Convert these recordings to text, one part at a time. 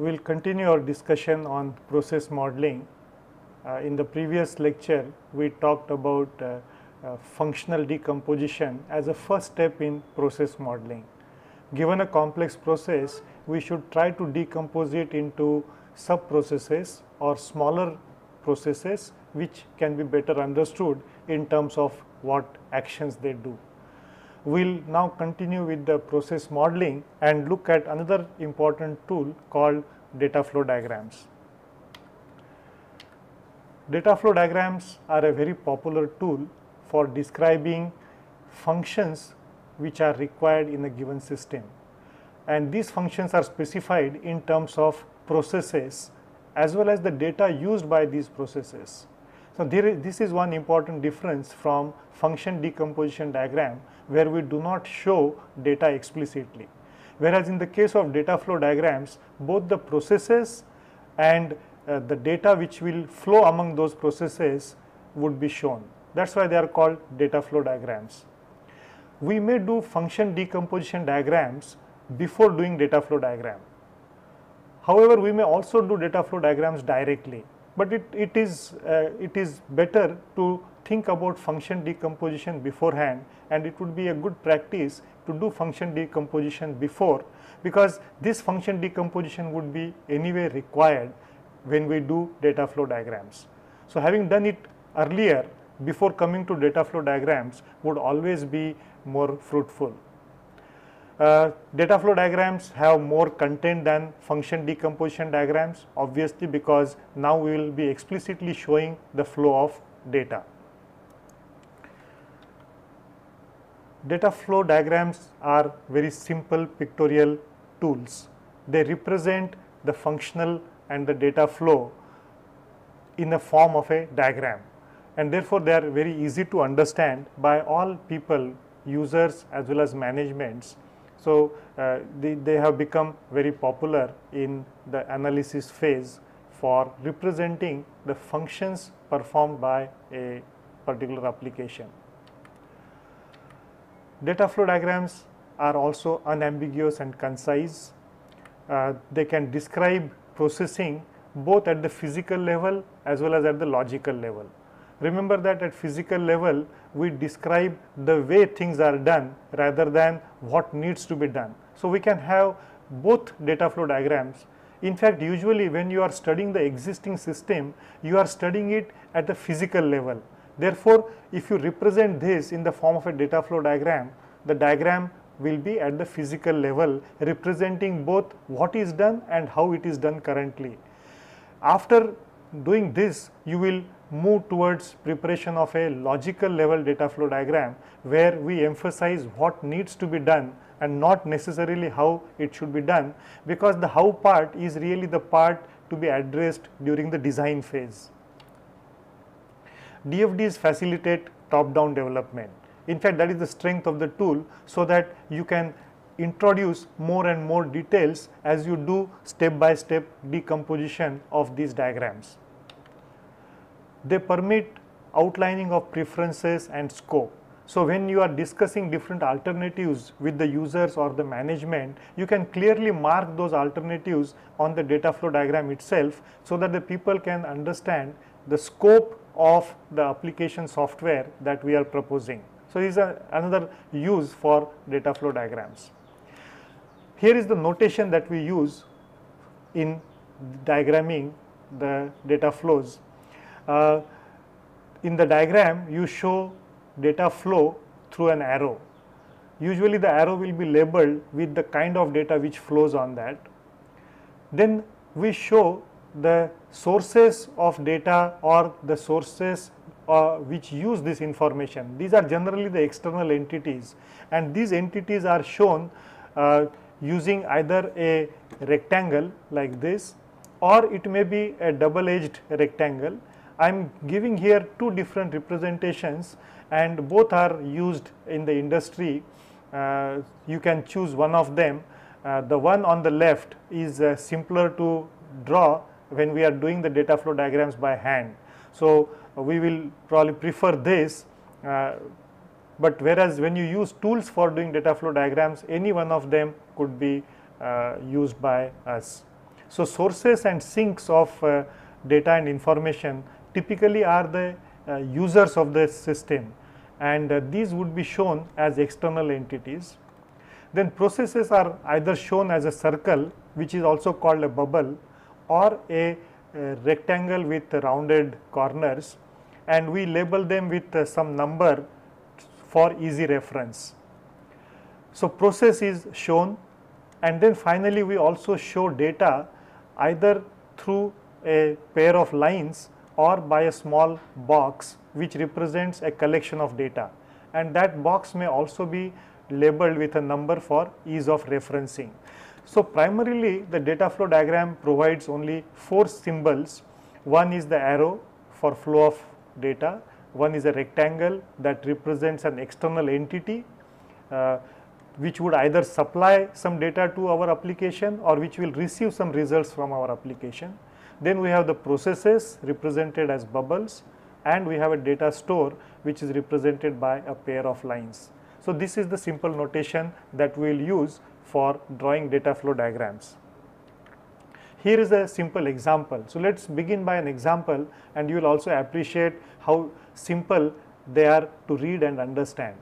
We will continue our discussion on process modeling. In the previous lecture, we talked about functional decomposition as a first step in process modeling. Given a complex process, we should try to decompose it into sub-processes or smaller processes which can be better understood in terms of what actions they do. We will now continue with the process modeling and look at another important tool called data flow diagrams. Data flow diagrams are a very popular tool for describing functions which are required in a given system, and these functions are specified in terms of processes as well as the data used by these processes. So, this is one important difference from function decomposition diagram, where we do not show data explicitly, whereas in the case of data flow diagrams, both the processes and the data which will flow among those processes would be shown. That is why they are called data flow diagrams. We may do function decomposition diagrams before doing data flow diagram. However, we may also do data flow diagrams directly, but it is better to think about function decomposition beforehand, and it would be a good practice to do function decomposition before, because this function decomposition would be anyway required when we do data flow diagrams. So, having done it earlier before coming to data flow diagrams would always be more fruitful. Data flow diagrams have more content than function decomposition diagrams, obviously, because now we will be explicitly showing the flow of data. Data flow diagrams are very simple pictorial tools. They represent the functional and the data flow in the form of a diagram, and therefore they are very easy to understand by all people, users as well as managements. So, they have become very popular in the analysis phase for representing the functions performed by a particular application. Data flow diagrams are also unambiguous and concise. They can describe processing both at the physical level as well as at the logical level. Remember that at physical level, we describe the way things are done rather than what needs to be done. So, we can have both data flow diagrams. In fact, usually when you are studying the existing system, you are studying it at the physical level. Therefore, if you represent this in the form of a data flow diagram, the diagram will be at the physical level, representing both what is done and how it is done currently. After doing this, you will move towards preparation of a logical level data flow diagram, where we emphasize what needs to be done and not necessarily how it should be done, because the how part is really the part to be addressed during the design phase. DFDs facilitate top-down development. In fact, that is the strength of the tool, so that you can introduce more and more details as you do step-by-step decomposition of these diagrams. They permit outlining of preferences and scope. So, when you are discussing different alternatives with the users or the management, you can clearly mark those alternatives on the data flow diagram itself, so that the people can understand the scope of the application software that we are proposing. So, this is another use for data flow diagrams. Here is the notation that we use in diagramming the data flows. In the diagram, you show data flow through an arrow. Usually, the arrow will be labeled with the kind of data which flows on that. Then we show the sources of data, or the sources which use this information. These are generally the external entities, and these entities are shown using either a rectangle like this, or it may be a double-edged rectangle. I am giving here two different representations, and both are used in the industry. You can choose one of them. The one on the left is simpler to draw when we are doing the data flow diagrams by hand. So, we will probably prefer this, but whereas when you use tools for doing data flow diagrams, any one of them could be used by us. So, sources and sinks of data and information typically are the users of the system, and these would be shown as external entities. Then processes are either shown as a circle, which is also called a bubble, or a rectangle with rounded corners, and we label them with some number for easy reference. So, process is shown, and then finally we also show data either through a pair of lines or by a small box which represents a collection of data, and that box may also be labeled with a number for ease of referencing. So, primarily the data flow diagram provides only 4 symbols. One is the arrow for flow of data, one is a rectangle that represents an external entity which would either supply some data to our application or which will receive some results from our application. Then we have the processes represented as bubbles, and we have a data store which is represented by a pair of lines. So, this is the simple notation that we will use for drawing data flow diagrams. Here is a simple example. So, let us begin by an example, and you will also appreciate how simple they are to read and understand.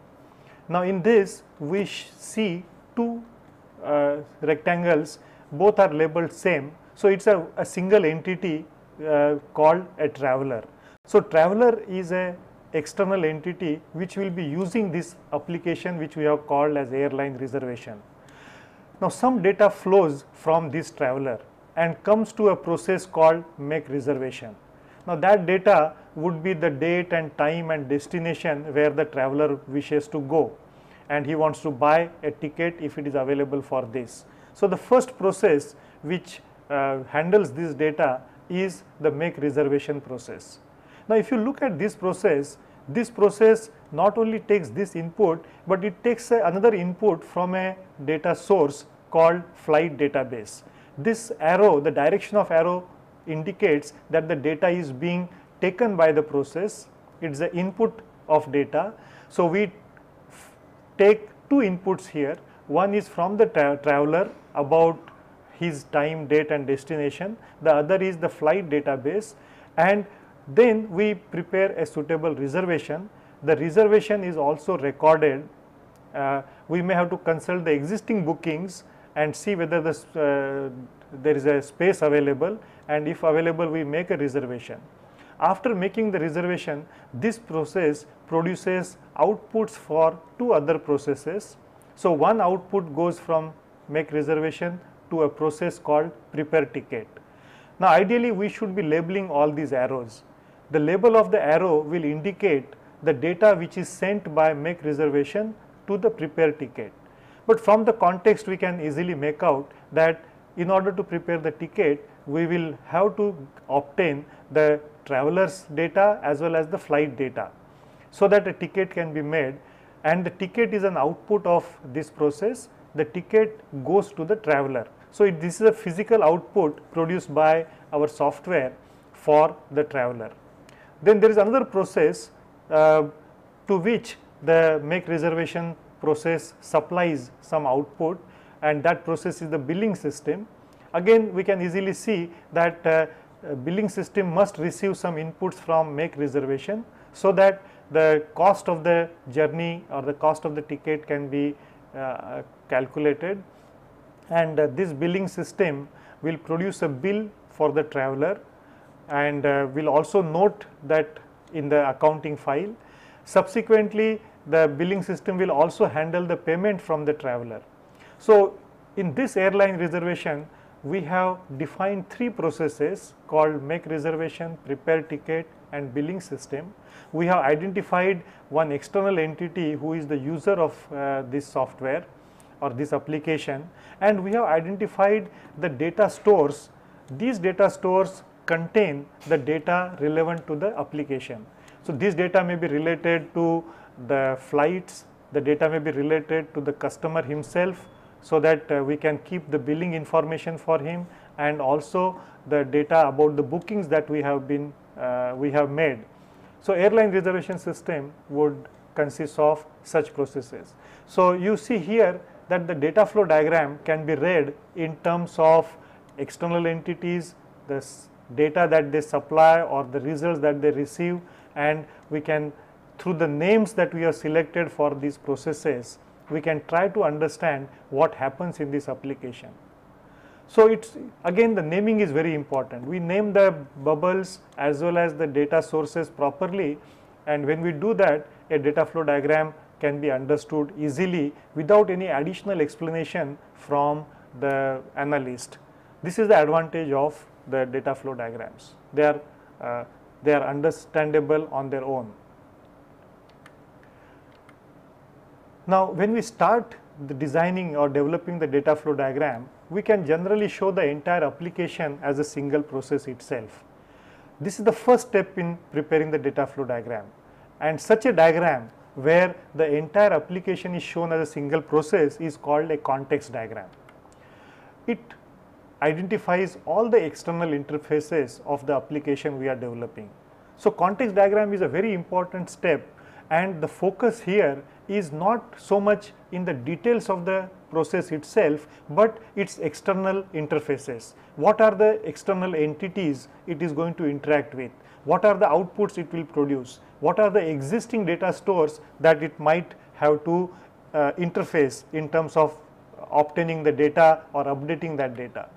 Now, in this we see two rectangles, both are labeled same. So, it is a single entity called a traveler. So, traveler is a external entity which will be using this application which we have called as airline reservation. Now, some data flows from this traveler and comes to a process called make reservation. Now, that data would be the date and time and destination where the traveler wishes to go, and he wants to buy a ticket if it is available for this. So, the first process which handles this data is the make reservation process. Now, if you look at this process not only takes this input, but it takes another input from a data source called flight database. This arrow, the direction of arrow indicates that the data is being taken by the process. It is the input of data. So, we take two inputs here. One is from the traveler about his time, date and destination. The other is the flight database, and then we prepare a suitable reservation. The reservation is also recorded. We may have to consult the existing bookings and see whether there is a space available, and if available we make a reservation. After making the reservation, this process produces outputs for two other processes. So, one output goes from make reservation to a process called prepare ticket. Now, ideally we should be labeling all these arrows. The label of the arrow will indicate the data which is sent by make reservation to the prepare ticket. But from the context we can easily make out that in order to prepare the ticket, we will have to obtain the traveler's data as well as the flight data, so that a ticket can be made, and the ticket is an output of this process. The ticket goes to the traveler. So, this is a physical output produced by our software for the traveler. Then there is another process to which the make reservation process supplies some output, and that process is the billing system. Again, we can easily see that billing system must receive some inputs from make reservation, so that the cost of the journey or the cost of the ticket can be calculated, and this billing system will produce a bill for the traveler, and will also note that in the accounting file. Subsequently, the billing system will also handle the payment from the traveler. So, in this airline reservation, we have defined 3 processes called make reservation, prepare ticket and billing system. We have identified one external entity who is the user of this software or this application, and we have identified the data stores. These data stores contain the data relevant to the application. So, this data may be related to the flights, the data may be related to the customer himself, so that we can keep the billing information for him, and also the data about the bookings that we have made. So, airline reservation system would consist of such processes. So, you see here that the data flow diagram can be read in terms of external entities, the data that they supply or the results that they receive, and we can, through the names that we have selected for these processes, we can try to understand what happens in this application. So it's again, the naming is very important. We name the bubbles as well as the data sources properly, and when we do that, a data flow diagram can be understood easily without any additional explanation from the analyst. This is the advantage of the data flow diagrams. They are understandable on their own. Now, when we start the designing or developing the data flow diagram, we can generally show the entire application as a single process itself. This is the first step in preparing the data flow diagram, and such a diagram where the entire application is shown as a single process is called a context diagram. It identifies all the external interfaces of the application we are developing. So, context diagram is a very important step, and the focus here is not so much in the details of the process itself, but its external interfaces. What are the external entities it is going to interact with? What are the outputs it will produce? What are the existing data stores that it might have to interface in terms of obtaining the data or updating that data?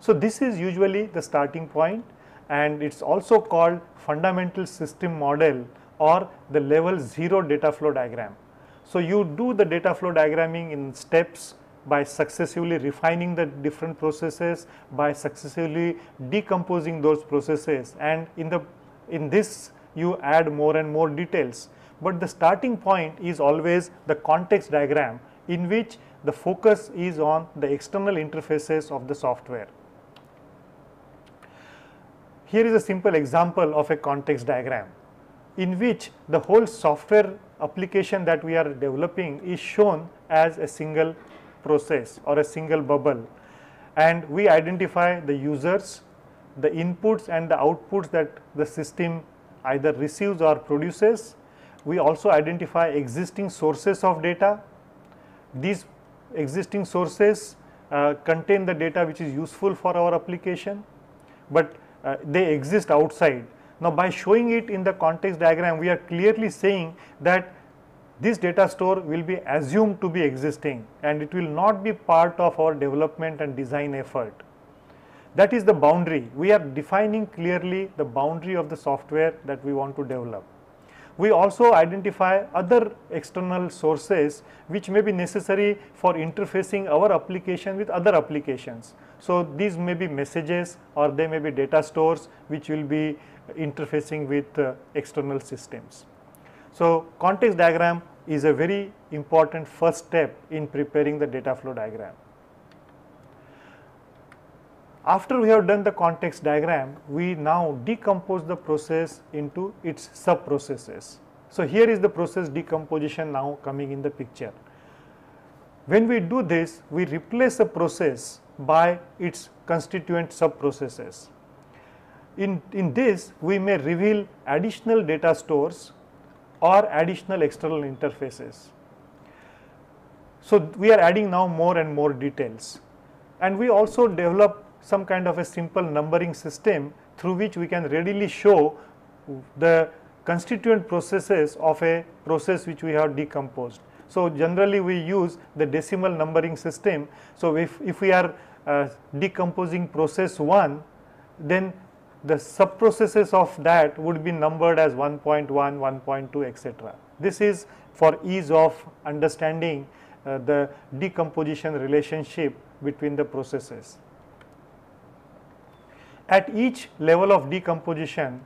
So, this is usually the starting point, and it is also called fundamental system model or the level 0 data flow diagram. So, you do the data flow diagramming in steps by successively refining the different processes, by successively decomposing those processes, and in this you add more and more details. But the starting point is always the context diagram, in which the focus is on the external interfaces of the software. Here is a simple example of a context diagram, in which the whole software application that we are developing is shown as a single process or a single bubble, and we identify the users, the inputs and the outputs that the system either receives or produces. We also identify existing sources of data. These existing sources contain the data which is useful for our application, but they exist outside. Now, by showing it in the context diagram, we are clearly saying that this data store will be assumed to be existing, and it will not be part of our development and design effort. That is the boundary. We are defining clearly the boundary of the software that we want to develop. We also identify other external sources which may be necessary for interfacing our application with other applications. So, these may be messages or they may be data stores which will be interfacing with external systems. So, context diagram is a very important first step in preparing the data flow diagram. After we have done the context diagram, we now decompose the process into its sub-processes. So, here is the process decomposition now coming in the picture. When we do this, we replace a process by its constituent sub-processes. In this, we may reveal additional data stores or additional external interfaces. So, we are adding now more and more details, and we also develop some kind of a simple numbering system through which we can readily show the constituent processes of a process which we have decomposed. So, generally we use the decimal numbering system. So, if we are decomposing process 1, then the sub processes of that would be numbered as 1.1, 1.2, etc. This is for ease of understanding the decomposition relationship between the processes. At each level of decomposition,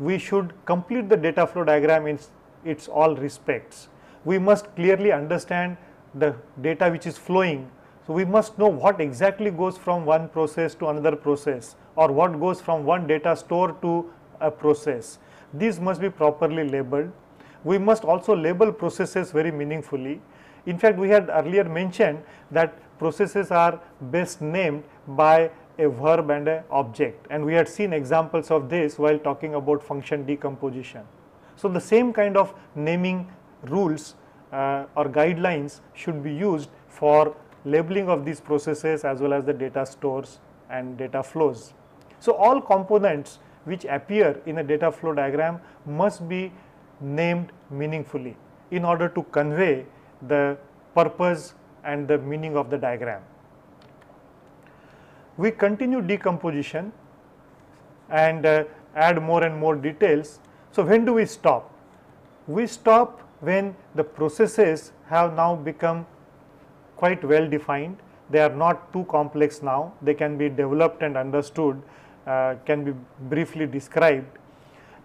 we should complete the data flow diagram in its all respects. We must clearly understand the data which is flowing. So, we must know what exactly goes from one process to another process, or what goes from one data store to a process. These must be properly labeled. We must also label processes very meaningfully. In fact, we had earlier mentioned that processes are best named by a verb and an object, and we had seen examples of this while talking about function decomposition. So, the same kind of naming rules or guidelines should be used for labeling of these processes as well as the data stores and data flows. So all components which appear in a data flow diagram must be named meaningfully in order to convey the purpose and the meaning of the diagram. We continue decomposition and add more and more details. So when do we stop? We stop when the processes have now become quite well defined. They are not too complex now, they can be developed and understood, can be briefly described.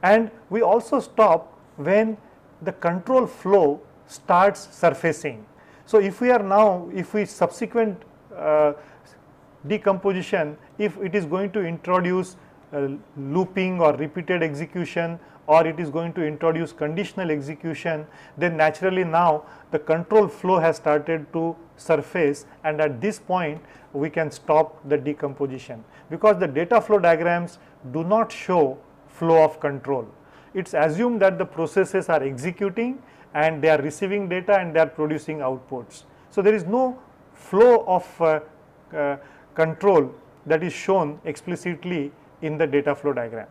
And we also stop when the control flow starts surfacing. So if we are now, if we subsequent decomposition, if it is going to introduce looping or repeated execution, or it is going to introduce conditional execution, then naturally now the control flow has started to surface, and at this point we can stop the decomposition, because the data flow diagrams do not show flow of control. It is assumed that the processes are executing and they are receiving data and they are producing outputs. So there is no flow of control that is shown explicitly in the data flow diagram.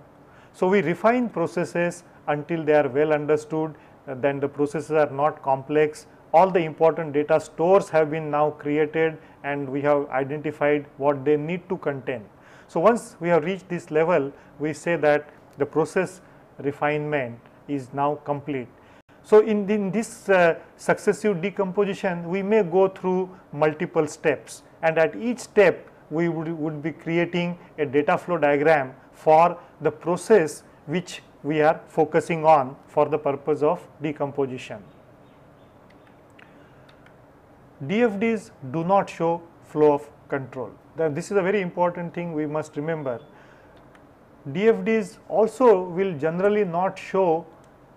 So we refine processes until they are well understood, then the processes are not complex, all the important data stores have been now created and we have identified what they need to contain. So once we have reached this level, we say that the process refinement is now complete. So in this successive decomposition, we may go through multiple steps, and at each step we would be creating a data flow diagram for the process which we are focusing on for the purpose of decomposition. DFDs do not show flow of control. This is a very important thing we must remember. DFDs also will generally not show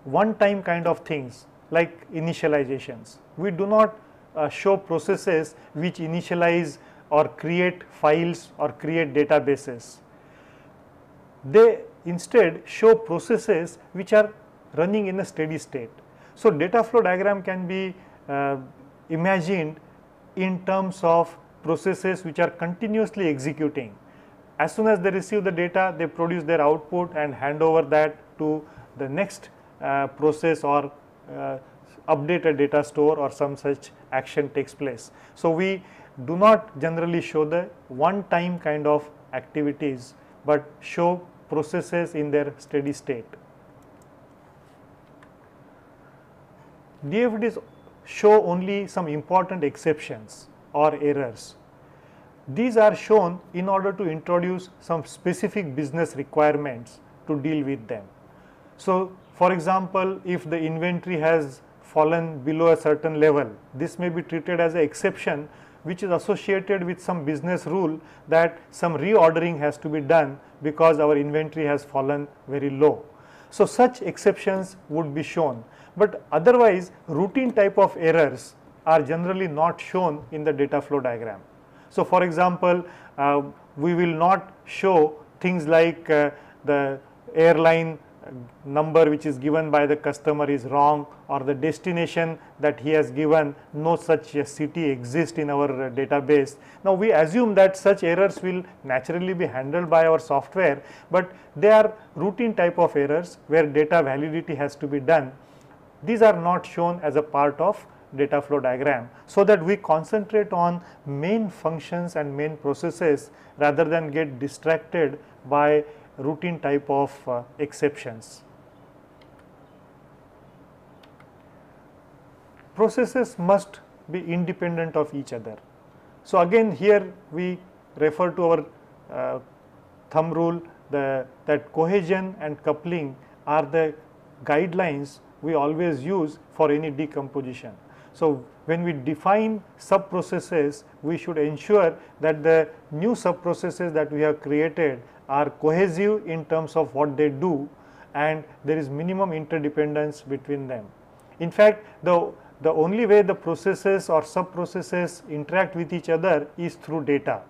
one-time kind of things like initializations. We do not show processes which initialize or create files or create databases. They instead show processes which are running in a steady state. So data flow diagram can be imagined in terms of processes which are continuously executing. As soon as they receive the data, they produce their output and hand over that to the next process or update a data store or some such action takes place. So we do not generally show the one-time kind of activities, but show processes in their steady state. DFDs show only some important exceptions or errors. These are shown in order to introduce some specific business requirements to deal with them. So for example, if the inventory has fallen below a certain level, this may be treated as an exception which is associated with some business rule that some reordering has to be done because our inventory has fallen very low. So such exceptions would be shown, but otherwise routine type of errors are generally not shown in the data flow diagram. So for example, we will not show things like the airline number which is given by the customer is wrong, or the destination that he has given, no such city exists in our database. Now we assume that such errors will naturally be handled by our software, but they are routine type of errors where data validity has to be done. These are not shown as a part of data flow diagram, so that we concentrate on main functions and main processes rather than get distracted by routine type of exceptions. Processes must be independent of each other. So again here we refer to our thumb rule that cohesion and coupling are the guidelines we always use for any decomposition. So when we define sub-processes, we should ensure that the new sub-processes that we have created are cohesive in terms of what they do, and there is minimum interdependence between them. In fact, the only way the processes or sub-processes interact with each other is through data.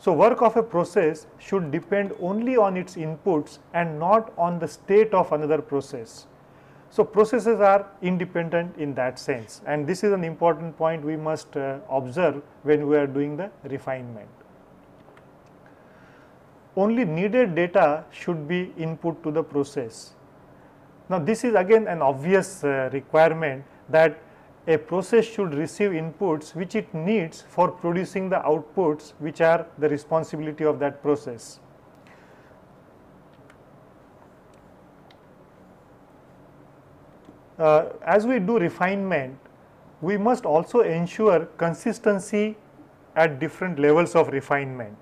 So work of a process should depend only on its inputs and not on the state of another process. So processes are independent in that sense, and this is an important point we must observe when we are doing the refinement. Only needed data should be input to the process. Now this is again an obvious requirement that a process should receive inputs which it needs for producing the outputs which are the responsibility of that process. As we do refinement, we must also ensure consistency at different levels of refinement.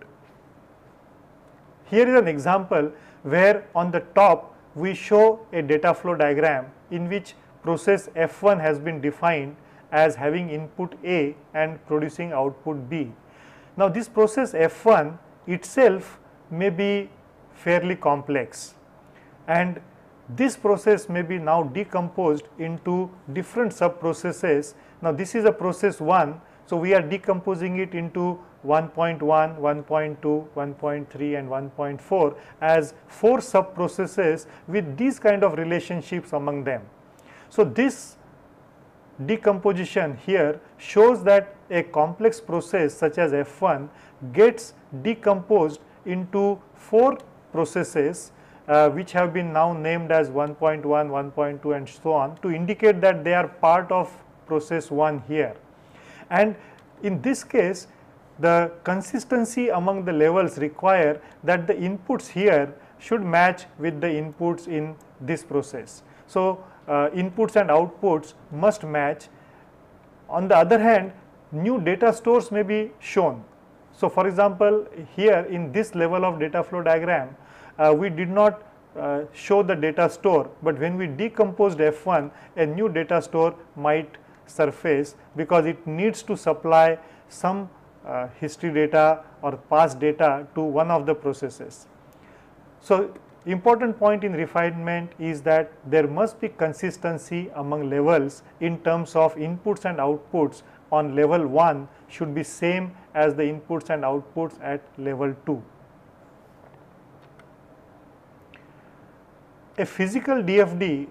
Here is an example where on the top we show a data flow diagram in which process F1 has been defined as having input A and producing output B. Now this process F1 itself may be fairly complex, and this process may be now decomposed into different sub processes. Now this is a process 1, so we are decomposing it into 1.1, 1.2, 1.3 and 1.4 as 4 sub processes with these kind of relationships among them. So this decomposition here shows that a complex process such as F1 gets decomposed into 4 processes which have been now named as 1.1, 1.2 and so on, to indicate that they are part of process 1 here. And in this case, the consistency among the levels require that the inputs here should match with the inputs in this process. So inputs and outputs must match. On the other hand, new data stores may be shown. So for example, here in this level of data flow diagram, we did not show the data store, but when we decomposed F1, a new data store might surface because it needs to supply some history data or past data to one of the processes. So important point in refinement is that there must be consistency among levels in terms of inputs and outputs on level 1 should be same as the inputs and outputs at level 2. A physical DFD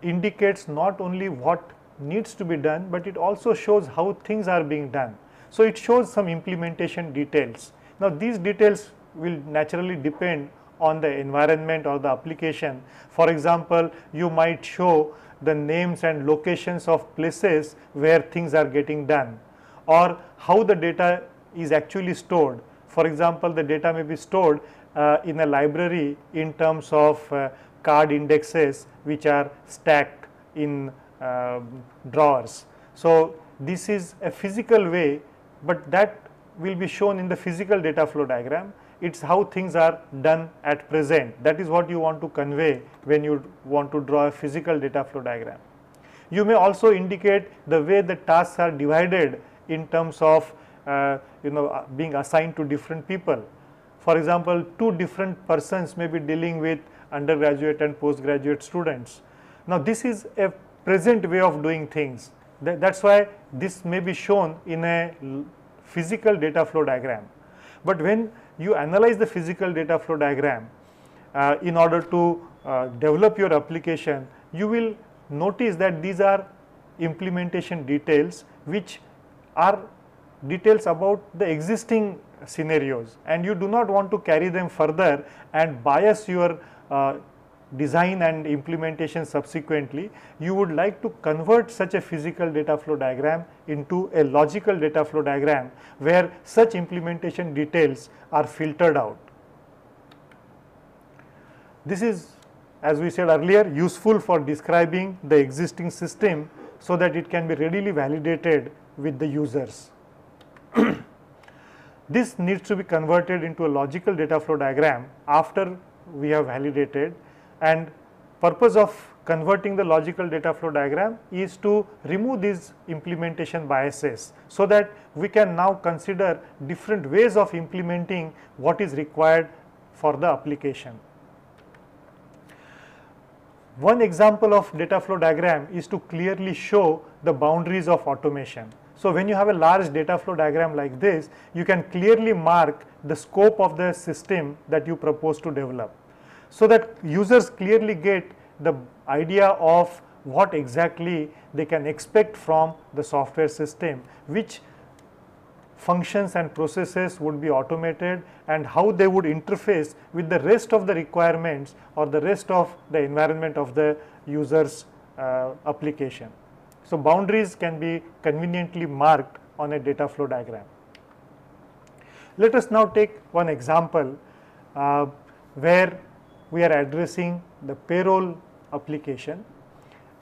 indicates not only what needs to be done, but it also shows how things are being done. So it shows some implementation details. Now these details will naturally depend on the environment or the application. For example, you might show the names and locations of places where things are getting done, or how the data is actually stored. For example, the data may be stored in a library in terms of card indexes which are stacked in drawers. So this is a physical way, but that will be shown in the physical data flow diagram. It's how things are done at present. That is what you want to convey when you want to draw a physical data flow diagram. You may also indicate the way the tasks are divided in terms of being assigned to different people. For example, 2 different persons may be dealing with undergraduate and postgraduate students. Now this is a present way of doing things. That's why this may be shown in a physical data flow diagram. But when you analyze the physical data flow diagram in order to develop your application, you will notice that these are implementation details which are details about the existing scenarios, and you do not want to carry them further and bias your design and implementation subsequently. You would like to convert such a physical data flow diagram into a logical data flow diagram where such implementation details are filtered out. This is, as we said earlier, useful for describing the existing system so that it can be readily validated with the users. This needs to be converted into a logical data flow diagram after we have validated, and purpose of converting the logical data flow diagram is to remove these implementation biases so that we can now consider different ways of implementing what is required for the application. One example of data flow diagram is to clearly show the boundaries of automation. So when you have a large data flow diagram like this, you can clearly mark the scope of the system that you propose to develop, so that users clearly get the idea of what exactly they can expect from the software system, which functions and processes would be automated and how they would interface with the rest of the requirements or the rest of the environment of the user's application. So, boundaries can be conveniently marked on a data flow diagram. Let us now take one example where we are addressing the payroll application.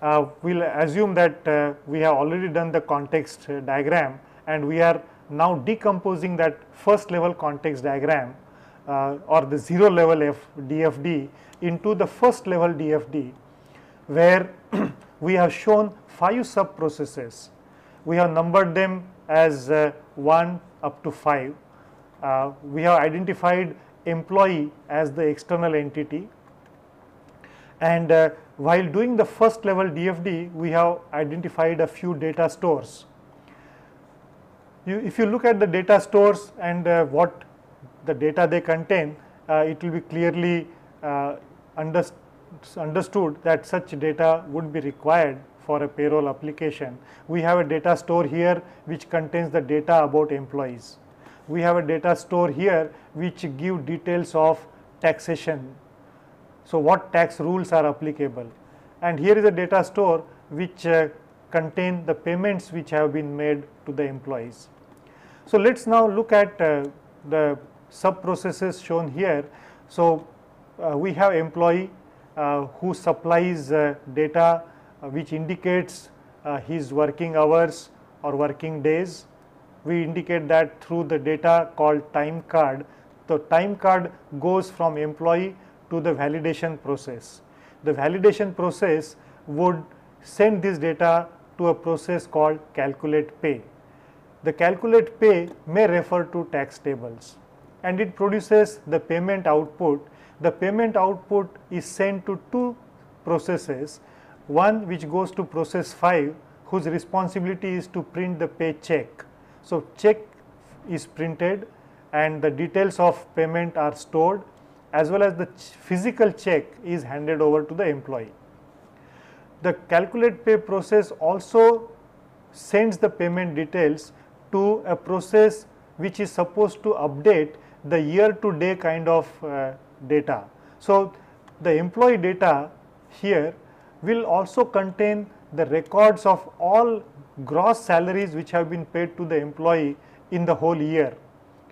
We will assume that we have already done the context diagram and we are now decomposing that first level context diagram or the 0 level DFD into the first level DFD, where we have shown 5 sub processes. We have numbered them as 1 up to 5. We have identified employee as the external entity, and while doing the first level DFD, we have identified a few data stores. If you look at the data stores and what the data they contain, it will be clearly understood that such data would be required for a payroll application. We have a data store here which contains the data about employees. We have a data store here which give details of taxation. So, what tax rules are applicable, and here is a data store which contain the payments which have been made to the employees. So, let us now look at the sub processes shown here. So, we have employee who supplies data which indicates his working hours or working days. We indicate that through the data called time card. The time card goes from employee to the validation process. The validation process would send this data to a process called calculate pay. The calculate pay may refer to tax tables and it produces the payment output. The payment output is sent to 2 processes, one which goes to process 5 whose responsibility is to print the pay check. So, check is printed and the details of payment are stored, as well as the physical check is handed over to the employee. The calculate pay process also sends the payment details to a process which is supposed to update the year to day kind of data. So, the employee data here will also contain the records of all gross salaries which have been paid to the employee in the whole year.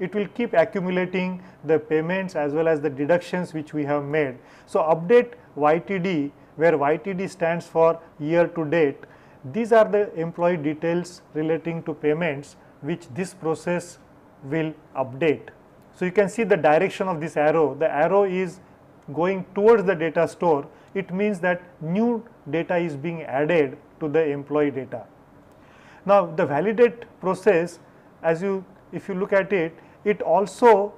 It will keep accumulating the payments as well as the deductions which we have made. So, update YTD, where YTD stands for year to date. These are the employee details relating to payments which this process will update. So, you can see the direction of this arrow. The arrow is going towards the data store. It means that new data is being added to the employee data. Now, the validate process, if you look at it, it also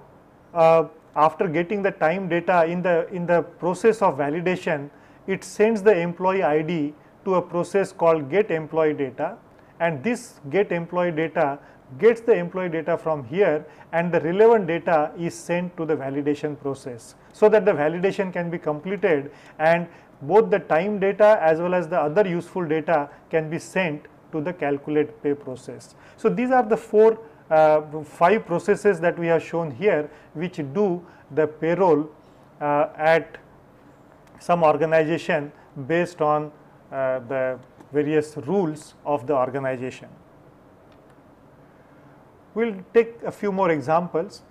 after getting the time data in the process of validation, it sends the employee ID to a process called get employee data, and this get employee data gets the employee data from here and the relevant data is sent to the validation process, so that the validation can be completed and both the time data as well as the other useful data can be sent to the calculate pay process. So, these are the 5 processes that we have shown here which do the payroll at some organization based on the various rules of the organization. We will take a few more examples.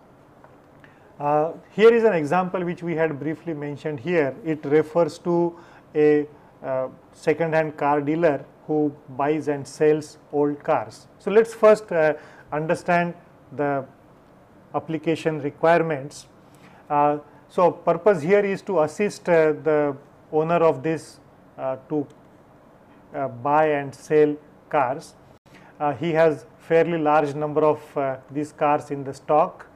Here is an example which we had briefly mentioned here. It refers to a second hand car dealer who buys and sells old cars. So, let us first understand the application requirements. So, purpose here is to assist the owner of this to buy and sell cars. He has fairly large number of these cars in the stock.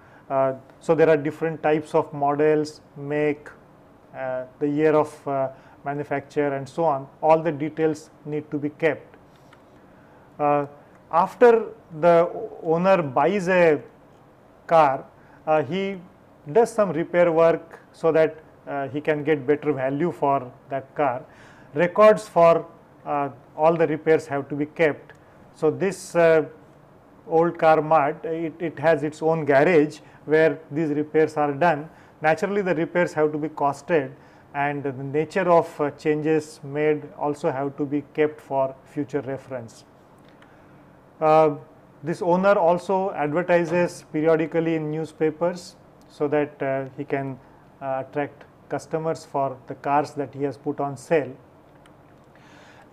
So, there are different types of models, make, the year of manufacture and so on. All the details need to be kept. After the owner buys a car, he does some repair work so that he can get better value for that car. records for all the repairs have to be kept. So this old car mart, it has its own garage where these repairs are done. Naturally, the repairs have to be costed, and the nature of changes made also have to be kept for future reference. This owner also advertises periodically in newspapers so that he can attract customers for the cars that he has put on sale.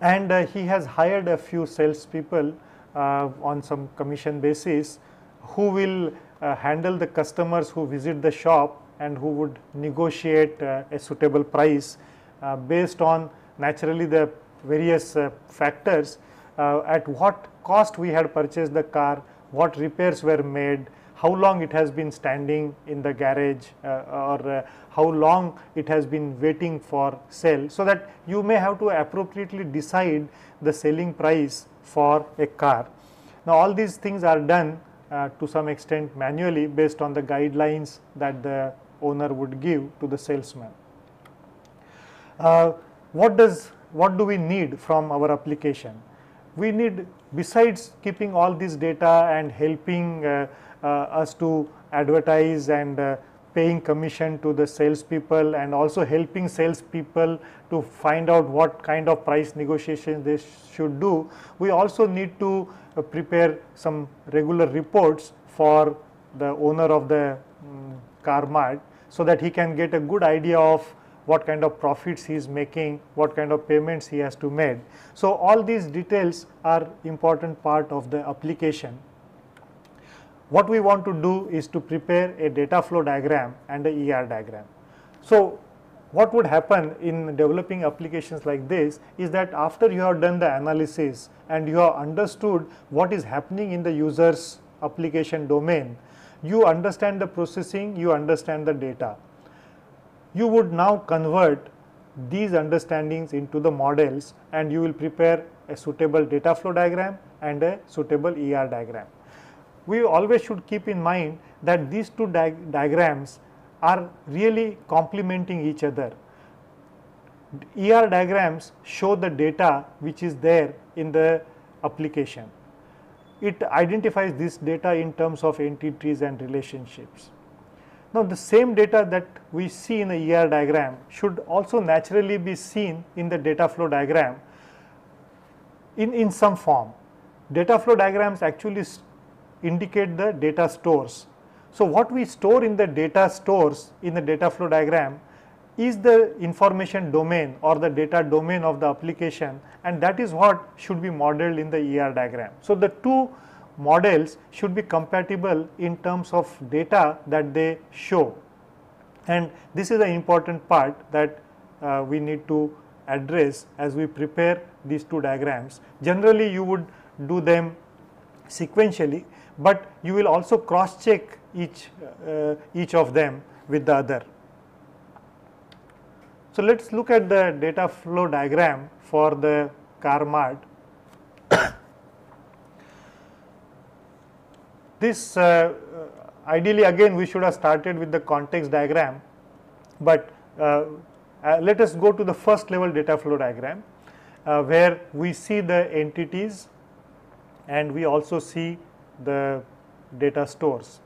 And he has hired a few salespeople on some commission basis who will handle the customers who visit the shop and who would negotiate a suitable price based on naturally the various factors, at what cost we had purchased the car, what repairs were made, how long it has been standing in the garage, or how long it has been waiting for sale, so that you may have to appropriately decide the selling price for a car. Now, all these things are done to some extent manually based on the guidelines that the owner would give to the salesman. What do we need from our application? We need, besides keeping all this data and helping us to advertise and paying commission to the salespeople, and also helping salespeople to find out what kind of price negotiations they should do, we also need to prepare some regular reports for the owner of the car mart, so that he can get a good idea of what kind of profits he is making, what kind of payments he has to make. So all these details are important part of the application. What we want to do is to prepare a data flow diagram and an ER diagram. So what would happen in developing applications like this is that after you have done the analysis and you have understood what is happening in the user's application domain, you understand the processing, you understand the data. You would now convert these understandings into the models, and you will prepare a suitable data flow diagram and a suitable ER diagram. We always should keep in mind that these two diagrams are really complementing each other. ER diagrams show the data which is there in the application. It identifies this data in terms of entities and relationships. Now, the same data that we see in the ER diagram should also naturally be seen in the data flow diagram in some form. Data flow diagrams actually indicate the data stores. So, what we store in the data stores in the data flow diagram is the information domain or the data domain of the application, and that is what should be modeled in the ER diagram. So, the two models should be compatible in terms of data that they show, and this is an important part that we need to address as we prepare these two diagrams. Generally, you would do them sequentially, but you will also cross check each of them with the other. So, let us look at the data flow diagram for the car mart. This ideally again we should have started with the context diagram, but let us go to the first level data flow diagram where we see the entities and we also see the data stores,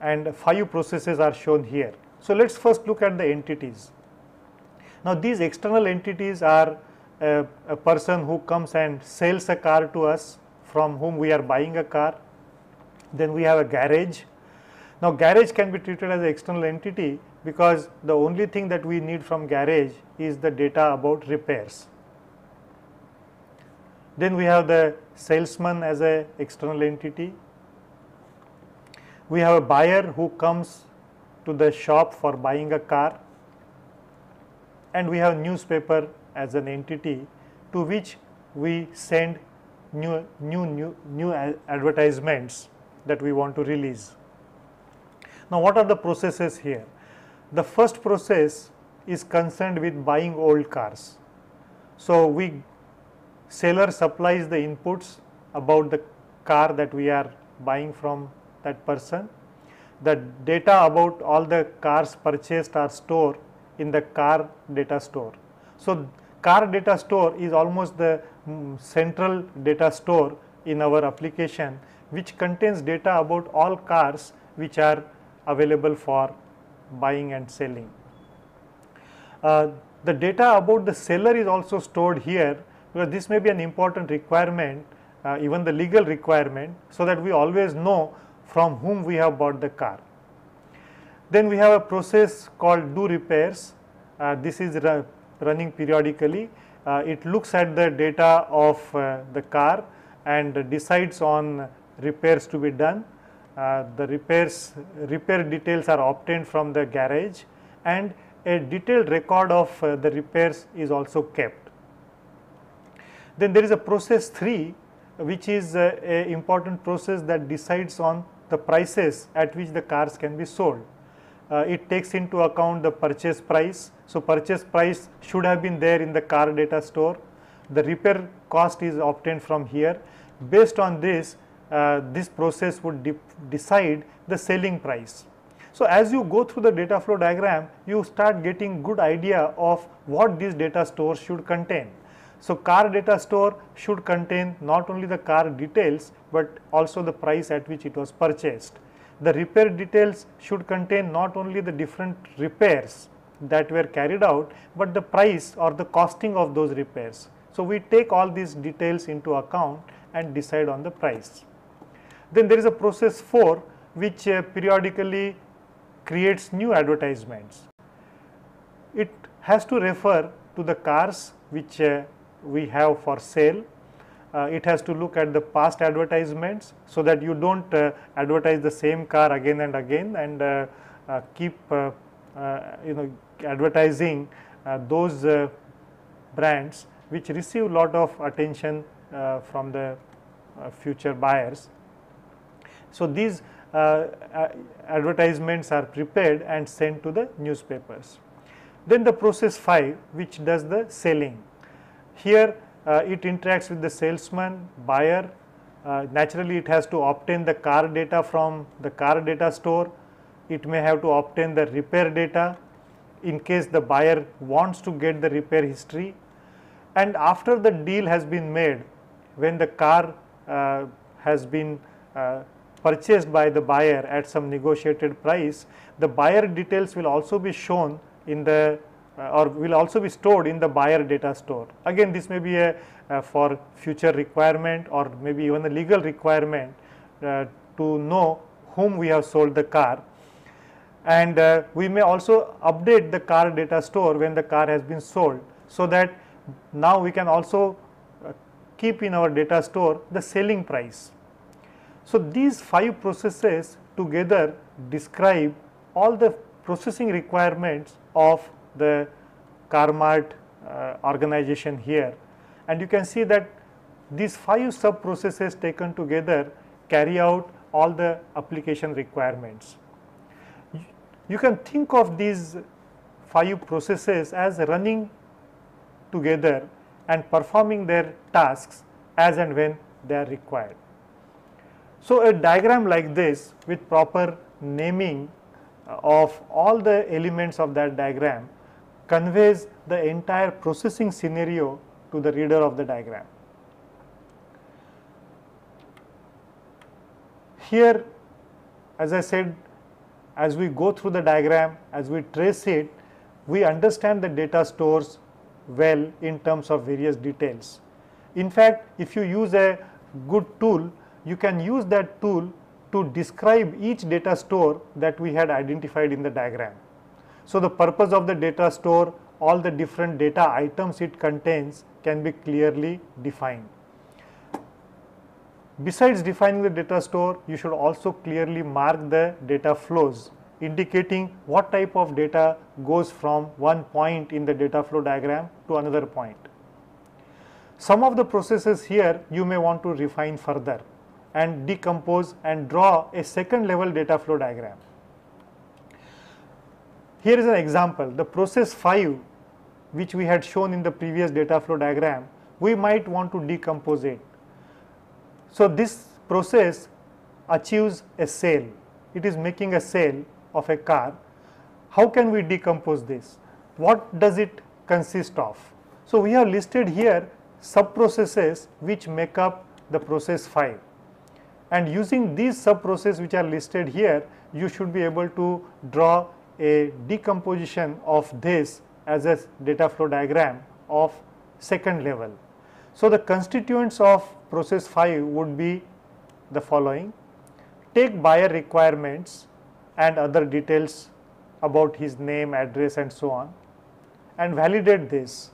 and 5 processes are shown here. So, let us first look at the entities. Now, these external entities are a person who comes and sells a car to us, from whom we are buying a car. Then we have a garage. Now, garage can be treated as an external entity because the only thing that we need from garage is the data about repairs. Then we have the salesman as an external entity. We have a buyer who comes to the shop for buying a car, and we have newspaper as an entity to which we send new advertisements that we want to release. Now, what are the processes here? The first process is concerned with buying old cars. So, seller supplies the inputs about the car that we are buying from that person. The data about all the cars purchased are stored in the car data store. So, car data store is almost the central data store in our application, which contains data about all cars which are available for buying and selling. The data about the seller is also stored here, because this may be an important requirement, even the legal requirement, so that we always know from whom we have bought the car. Then we have a process called do repairs. This is running periodically. It looks at the data of the car and decides on repairs to be done. The repair details are obtained from the garage, and a detailed record of the repairs is also kept. Then there is a process 3, which is an important process that decides on the prices at which the cars can be sold. It takes into account the purchase price. So, purchase price should have been there in the car data store. The repair cost is obtained from here. Based on this, this process would decide the selling price. So, as you go through the data flow diagram, you start getting good idea of what this data store should contain. So, car data store should contain not only the car details, but also the price at which it was purchased. The repair details should contain not only the different repairs that were carried out, but the price or the costing of those repairs. So, we take all these details into account and decide on the price. Then there is a process 4, which periodically creates new advertisements. It has to refer to the cars which we have for sale. It has to look at the past advertisements, so that you do not advertise the same car again and again, and keep advertising those brands which receive a lot of attention from the future buyers. So, these advertisements are prepared and sent to the newspapers. Then the process 5, which does the selling. Here it interacts with the salesman, buyer. Naturally, it has to obtain the car data from the car data store. It may have to obtain the repair data in case the buyer wants to get the repair history. And after the deal has been made, when the car has been purchased by the buyer at some negotiated price, the buyer details will also be shown in the or will also be stored in the buyer data store. Again, this may be a for future requirement, or maybe even a legal requirement to know whom we have sold the car. And we may also update the car data store when the car has been sold, so that now we can also keep in our data store the selling price. So, these 5 processes together describe all the processing requirements of the Car-Mart organization here, and you can see that these 5 sub processes taken together carry out all the application requirements. You can think of these 5 processes as running together and performing their tasks as and when they are required. So, a diagram like this with proper naming of all the elements of that diagram conveys the entire processing scenario to the reader of the diagram. Here, as I said, as we go through the diagram, as we trace it, we understand the data stores well in terms of various details. In fact, if you use a good tool, you can use that tool to describe each data store that we had identified in the diagram. So, the purpose of the data store, all the different data items it contains can be clearly defined. Besides defining the data store, you should also clearly mark the data flows, indicating what type of data goes from one point in the data flow diagram to another point. Some of the processes here you may want to refine further and decompose and draw a second level data flow diagram. Here is an example. The process 5, which we had shown in the previous data flow diagram, we might want to decompose it. So, this process achieves a sale. It is making a sale of a car. How can we decompose this? What does it consist of? So we have listed here sub-processes which make up the process 5, and using these sub-processes which are listed here, you should be able to draw a decomposition of this as a data flow diagram of second level. So the constituents of process 5 would be the following: take buyer requirements and other details about his name, address and so on, and validate this.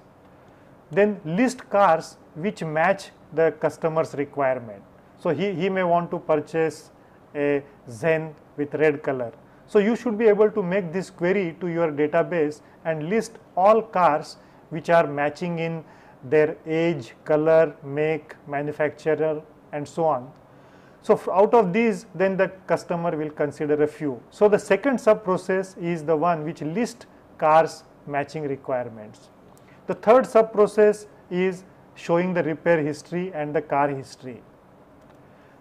Then list cars which match the customer's requirement. So he may want to purchase a Zen with red color. So you should be able to make this query to your database and list all cars which are matching in their age, color, make, manufacturer and so on. So out of these, then the customer will consider a few. So the second sub-process is the one which lists cars matching requirements. The third sub-process is showing the repair history and the car history.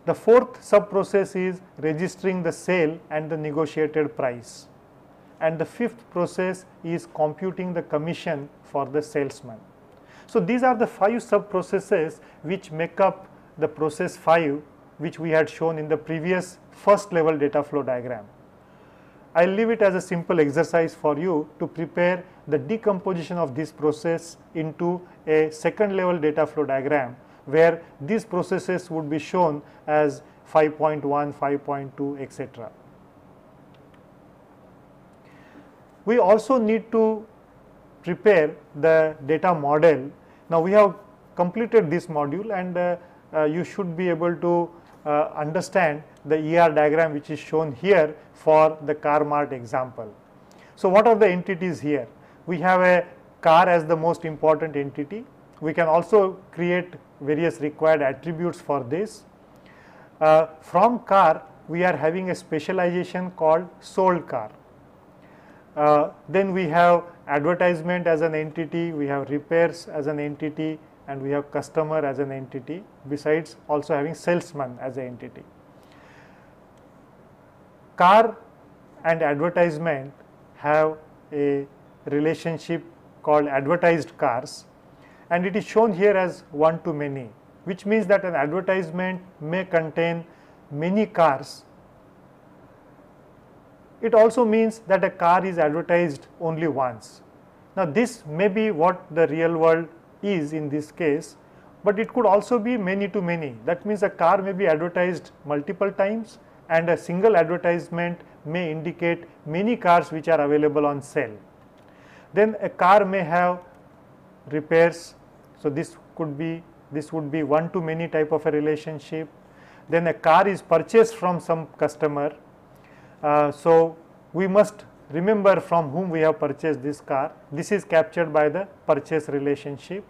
The fourth sub-process is registering the sale and the negotiated price. And the fifth process is computing the commission for the salesman. So these are the 5 sub-processes which make up the process 5, which we had shown in the previous first level data flow diagram. I will leave it as a simple exercise for you to prepare the decomposition of this process into a second level data flow diagram, where these processes would be shown as 5.1, 5.2, etc. We also need to prepare the data model. Now we have completed this module, and you should be able to understand the ER diagram which is shown here for the car mart example. So what are the entities here? We have a car as the most important entity. We can also create various required attributes for this. From car, we are having a specialization called sold car. Then we have advertisement as an entity, we have repairs as an entity, and we have customer as an entity, besides also having salesman as an entity. Car and advertisement have a relationship called advertised cars, and it is shown here as one to many, which means that an advertisement may contain many cars. It also means that a car is advertised only once. Now this may be what the real world is in this case, but it could also be many to many. That means a car may be advertised multiple times, and a single advertisement may indicate many cars which are available on sale. Then a car may have repairs, so this would be one to many type of a relationship. Then a car is purchased from some customer, so we must remember from whom we have purchased this car. This is captured by the purchase relationship.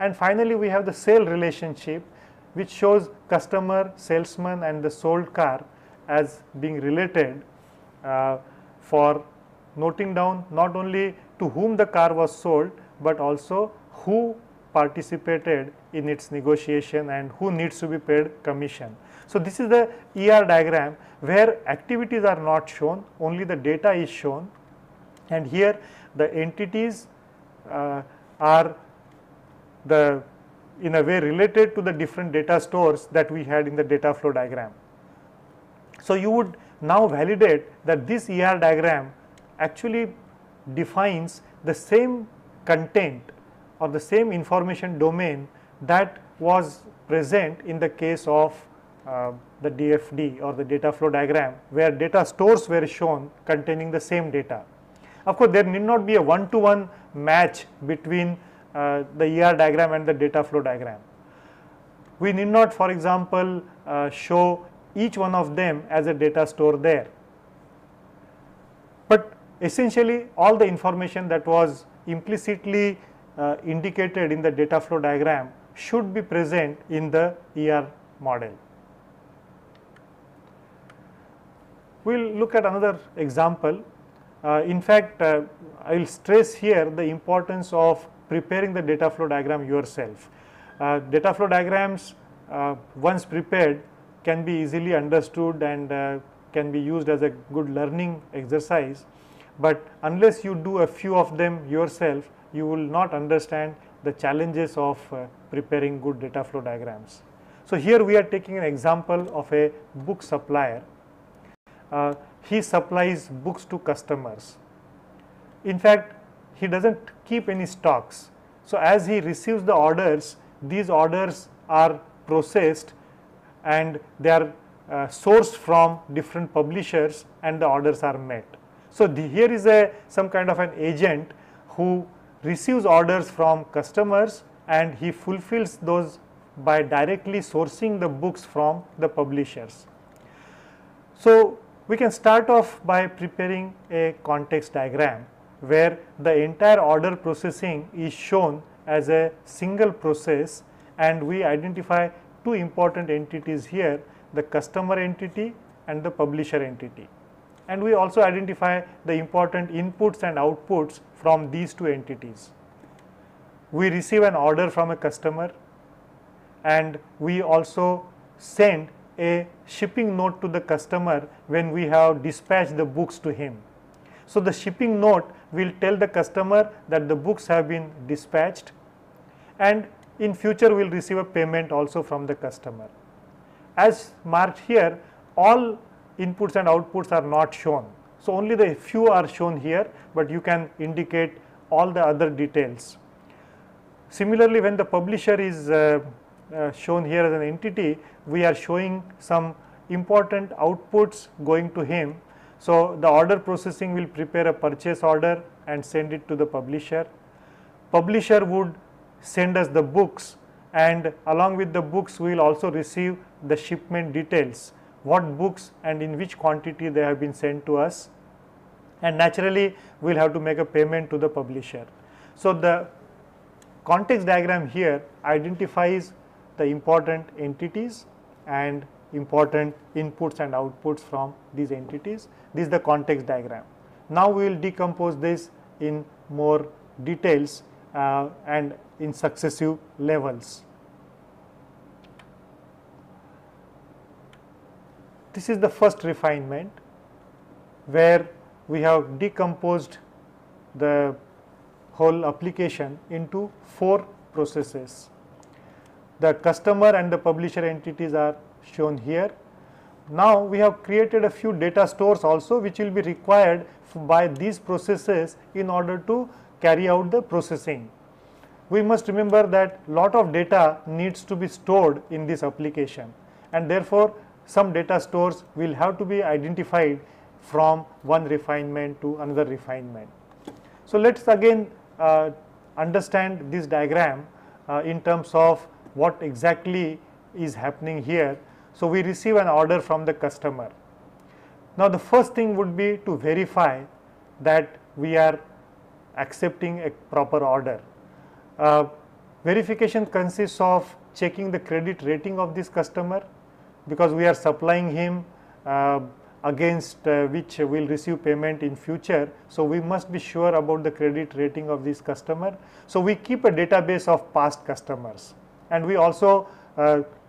And finally we have the sale relationship, which shows customer, salesman and the sold car as being related, for noting down not only to whom the car was sold, but also who participated in its negotiation and who needs to be paid commission. So this is the ER diagram where activities are not shown, only the data is shown, and here the entities are in a way related to the different data stores that we had in the data flow diagram. So you would now validate that this ER diagram actually defines the same content or the same information domain that was present in the case of the DFD or the data flow diagram, where data stores were shown containing the same data. Of course, there need not be a one-to-one match between the ER diagram and the data flow diagram. We need not, for example, show each one of them as a data store there. But essentially, all the information that was implicitly indicated in the data flow diagram should be present in the ER model. We will look at another example. In fact, I will stress here the importance of preparing the data flow diagram yourself. Data flow diagrams, once prepared, can be easily understood and can be used as a good learning exercise. but unless you do a few of them yourself, you will not understand the challenges of preparing good data flow diagrams. So, here we are taking an example of a book supplier. He supplies books to customers. In fact, he does not keep any stocks. So, as he receives the orders, these orders are processed and they are sourced from different publishers and the orders are met. So, here is some kind of an agent who receives orders from customers and he fulfills those by directly sourcing the books from the publishers. So, we can start off by preparing a context diagram where the entire order processing is shown as a single process, and we identify two important entities here, the customer entity and the publisher entity. And we also identify the important inputs and outputs from these two entities. We receive an order from a customer and we also send a shipping note to the customer when we have dispatched the books to him. So, the shipping note will tell the customer that the books have been dispatched, and in future we will receive a payment also from the customer. As marked here, all inputs and outputs are not shown. So, only the few are shown here, but you can indicate all the other details. Similarly, when the publisher is shown here as an entity, we are showing some important outputs going to him. So, the order processing will prepare a purchase order and send it to the publisher. Publisher would send us the books, and along with the books we will also receive the shipment details, what books and in which quantity they have been sent to us, and naturally we will have to make a payment to the publisher. So, the context diagram here identifies the important entities and important inputs and outputs from these entities. This is the context diagram. Now, we will decompose this in more details and in successive levels. This is the first refinement where we have decomposed the whole application into four processes. The customer and the publisher entities are shown here. Now, we have created a few data stores also, which will be required by these processes in order to carry out the processing. We must remember that lot of data needs to be stored in this application, and therefore, some data stores will have to be identified from one refinement to another refinement. So, let us again understand this diagram in terms of what exactly is happening here. So, we receive an order from the customer. Now, the first thing would be to verify that we are accepting a proper order. Verification consists of checking the credit rating of this customer, because we are supplying him against which we will receive payment in future. So, we must be sure about the credit rating of this customer. So, we keep a database of past customers, and we also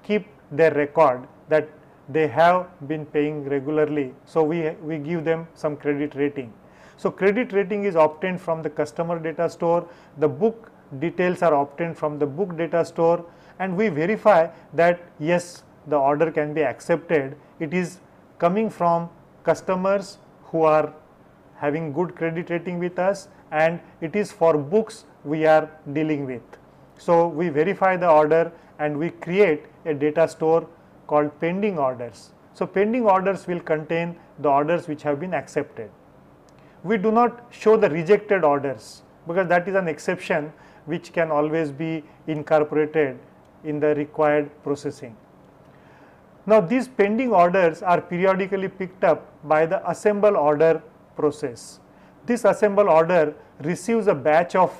keep their record that they have been paying regularly. So, we give them some credit rating. So, credit rating is obtained from the customer data store, the book details are obtained from the book data store, and we verify that yes, the order can be accepted. It is coming from customers who are having good credit rating with us, and it is for books we are dealing with. So, we verify the order and we create a data store called pending orders. So, pending orders will contain the orders which have been accepted. We do not show the rejected orders, because that is an exception which can always be incorporated in the required processing. Now, these pending orders are periodically picked up by the assemble order process. This assemble order receives a batch of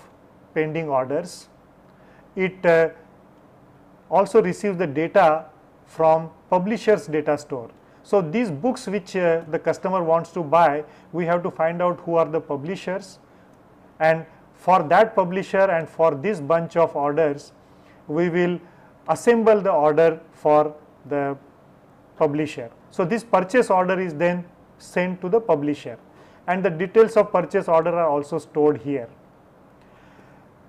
pending orders. It also receives the data from publisher's data store. So, these books which the customer wants to buy, we have to find out who are the publishers, and for that publisher and for this bunch of orders, we will assemble the order for the publisher. So, this purchase order is then sent to the publisher, and the details of purchase order are also stored here.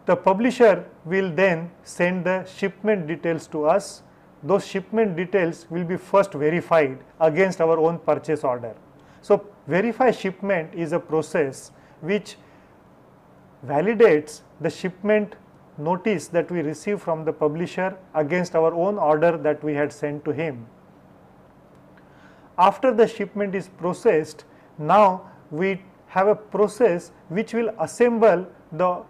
The publisher will then send the shipment details to us. Those shipment details will be first verified against our own purchase order. So, verify shipment is a process which validates the shipment notice that we receive from the publisher against our own order that we had sent to him. After the shipment is processed, now we have a process which will assemble the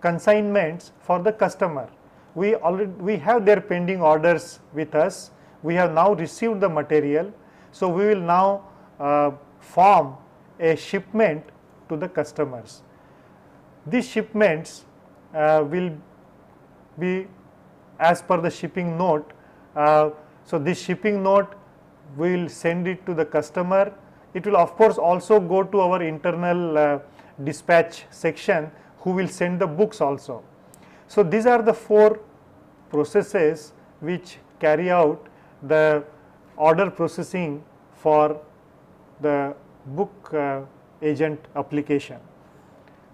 consignments for the customer. We have their pending orders with us. We have now received the material. So, we will now form a shipment to the customers. These shipments will be as per the shipping note. So, this shipping note we will send it to the customer. It will of course also go to our internal dispatch section who will send the books also. So, these are the four processes which carry out the order processing for the book agent application.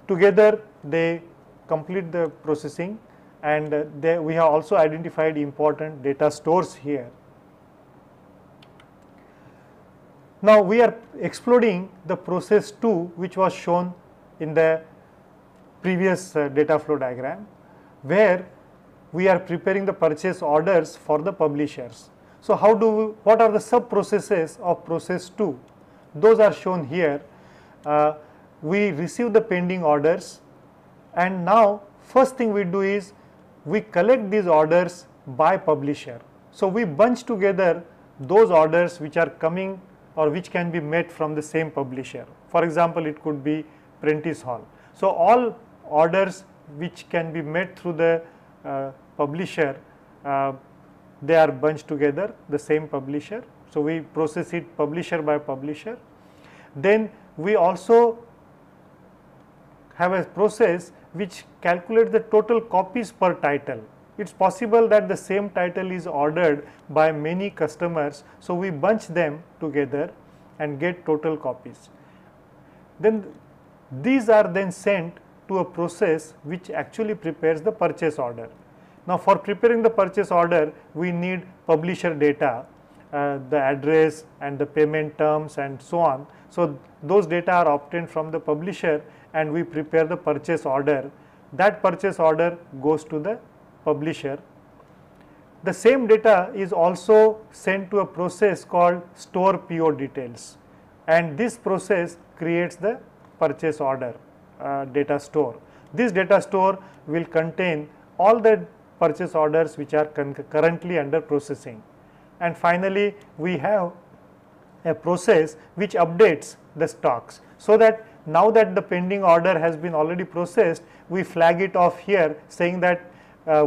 Together they complete the processing, and we have also identified important data stores here. Now, we are exploring the process 2 which was shown in the previous data flow diagram, where we are preparing the purchase orders for the publishers. So, what are the sub processes of process 2? Those are shown here. We receive the pending orders, and now first thing we do is we collect these orders by publisher. So, we bunch together those orders which are coming or which can be met from the same publisher. For example, it could be Prentice Hall. So, all orders which can be met through the publisher, they are bunched together, the same publisher. So, we process it publisher by publisher. Then we also have a process which calculates the total copies per title. It is possible that the same title is ordered by many customers. So, we bunch them together and get total copies. Then these are then sent to a process which actually prepares the purchase order. Now, for preparing the purchase order, we need publisher data, the address and the payment terms and so on. So, those data are obtained from the publisher and we prepare the purchase order. That purchase order goes to the publisher. The same data is also sent to a process called store PO details, and this process creates the purchase order data store. This data store will contain all the purchase orders which are currently under processing. And finally, we have a process which updates the stocks, so that now that the pending order has been already processed, we flag it off here saying that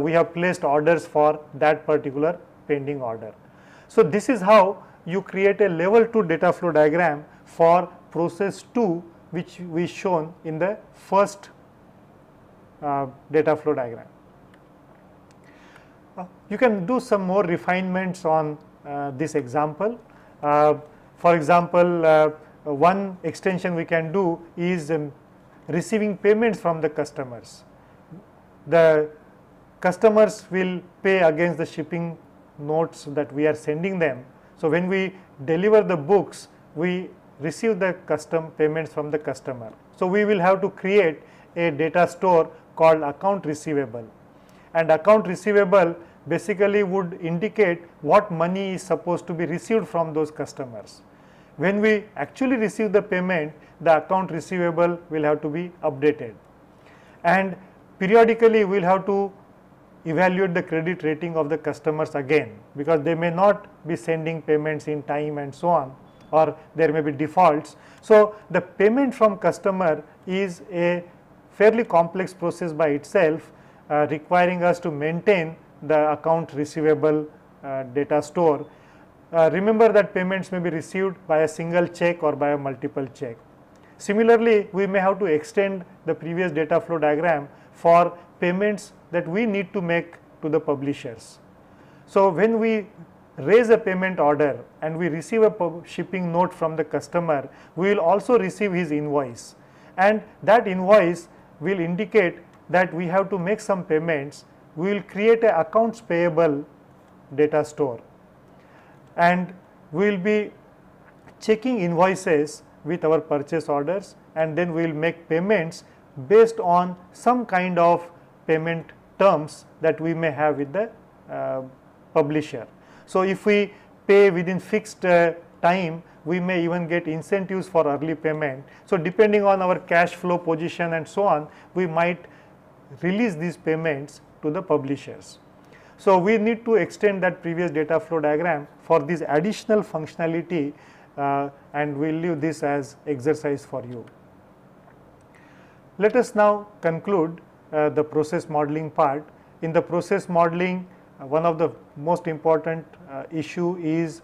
we have placed orders for that particular pending order. So, this is how you create a level 2 data flow diagram for process 2 which we shown in the first data flow diagram. You can do some more refinements on this example. For example, one extension we can do is receiving payments from the customers. The customers will pay against the shipping notes that we are sending them. So, when we deliver the books, we receive the custom payments from the customer. So, we will have to create a data store called account receivable, and account receivable basically would indicate what money is supposed to be received from those customers. When we actually receive the payment, the account receivable will have to be updated, and periodically we will have to evaluate the credit rating of the customers again, because they may not be sending payments in time and so on, or there may be defaults. So, the payment from customer is a fairly complex process by itself, requiring us to maintain the account receivable data store. Remember that payments may be received by a single check or by a multiple check. Similarly, we may have to extend the previous data flow diagram for payments that we need to make to the publishers. So, when we raise a payment order and we receive a shipping note from the customer, we will also receive his invoice, and that invoice will indicate that we have to make some payments. We will create an accounts payable data store, and we will be checking invoices with our purchase orders, and then we will make payments based on some kind of payment terms that we may have with the publisher. So, if we pay within fixed time, we may even get incentives for early payment. So, depending on our cash flow position and so on, we might release these payments to the publishers. So, we need to extend that previous data flow diagram for this additional functionality, and we will leave this as exercise for you. Let us now conclude the process modeling part. In the process modeling, one of the most important issue is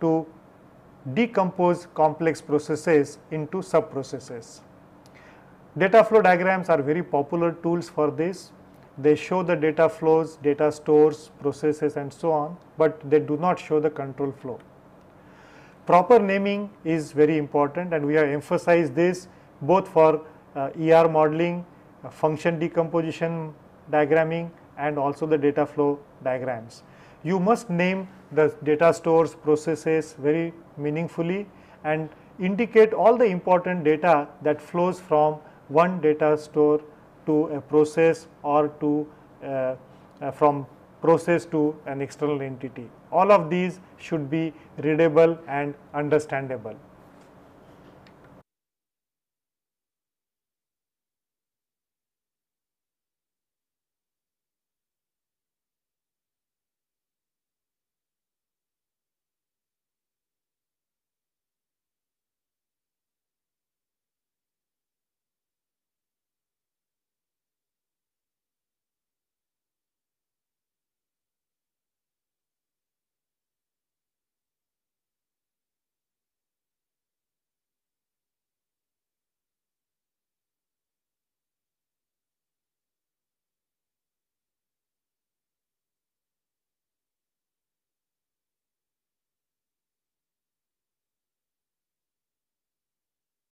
to decompose complex processes into sub processes. Data flow diagrams are very popular tools for this. They show the data flows, data stores, processes and so on, but they do not show the control flow. Proper naming is very important, and we have emphasized this both for ER modeling, function decomposition diagramming, and also the data flow diagrams. You must name the data stores, processes very meaningfully and indicate all the important data that flows from one data store to a process, or to from process to an external entity. All of these should be readable and understandable.